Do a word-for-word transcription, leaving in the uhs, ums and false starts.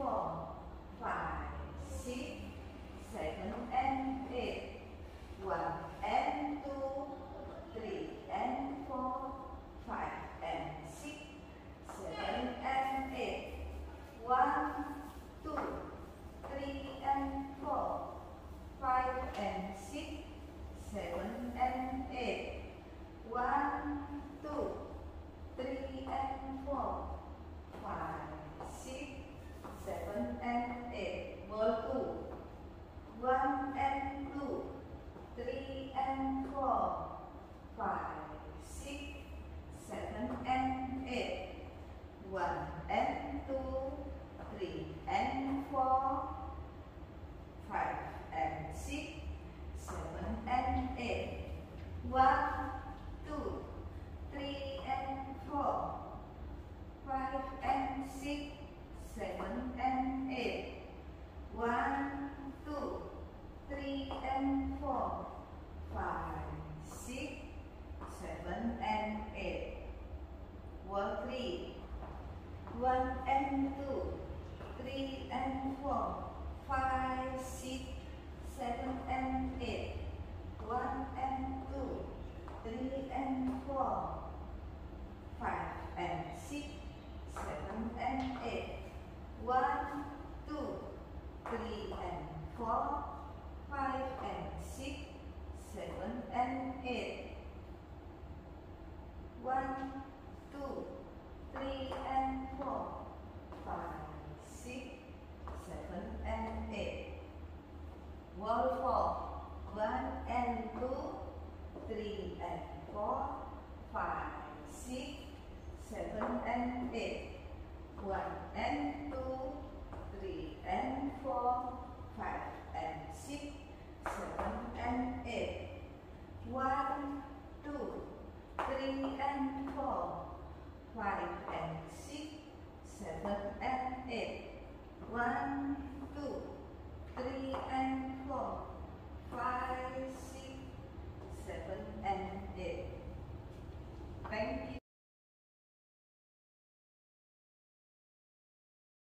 four, five, six, seven, and eight, one, and two, three, and four, five, and six, seven, and eight, one, two, three, and four, five, and six, seven, and eight, one, two, three, and four, five, six, seven, and eight, more two, one, and two, three, and four, five, six, seven, and eight, one, and two, three, and four, five, and six, seven, and eight, one, two, three, and four, five, and six, seven, and eight, one, two, three, and four, five, six, seven, and eight, one, three, one, and two, three, and four, five, six, seven, and eight, one, and two, three, and four, five, and six, seven, and eight, one, two, three, and four, five, and six, seven, and eight, one, two, three, and four, five, six, seven, and eight, wall four, one, and two, three, and four, five, six, seven, and eight, one, and two, three, and four, five, and six, seven, and eight, one, two, three, and four, five, and six, seven, and eight, one,